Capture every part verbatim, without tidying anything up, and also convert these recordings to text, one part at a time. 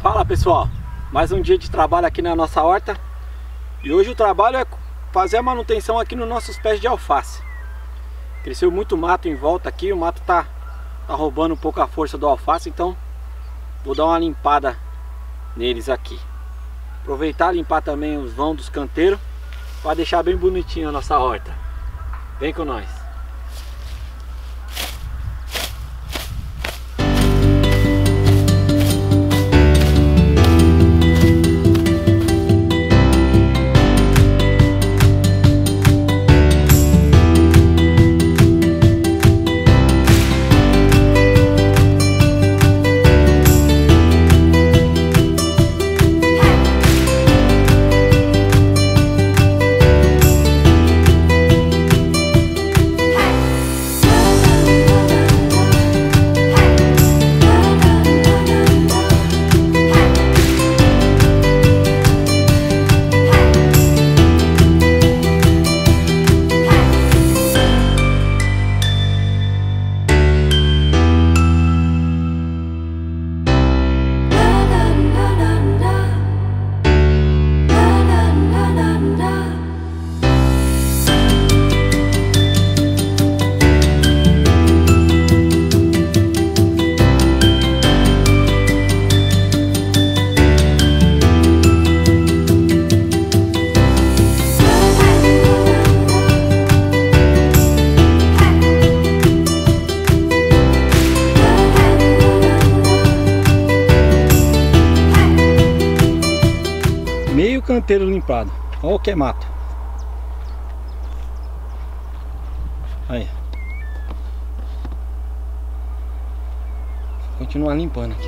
Fala pessoal, mais um dia de trabalho aqui na nossa horta. E hoje o trabalho é fazer a manutenção aqui nos nossos pés de alface. Cresceu muito mato em volta aqui, o mato tá, tá roubando um pouco a força do alface, então vou dar uma limpada neles aqui. Aproveitar e limpar também os vãos dos canteiros para deixar bem bonitinho a nossa horta. Vem com nós! Meio canteiro limpado, olha o que é mato. Aí. Vou continuar limpando aqui.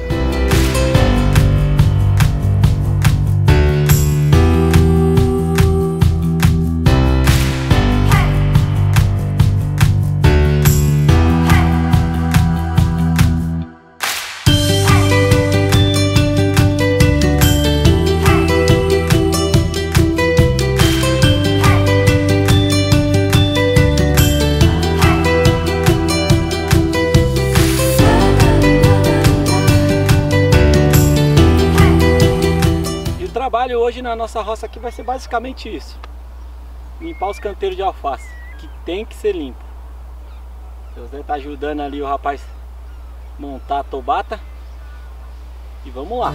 O trabalho hoje na nossa roça aqui vai ser basicamente isso: limpar os canteiros de alface, que tem que ser limpo. O José tá ajudando ali o rapaz montar a tobata e vamos lá.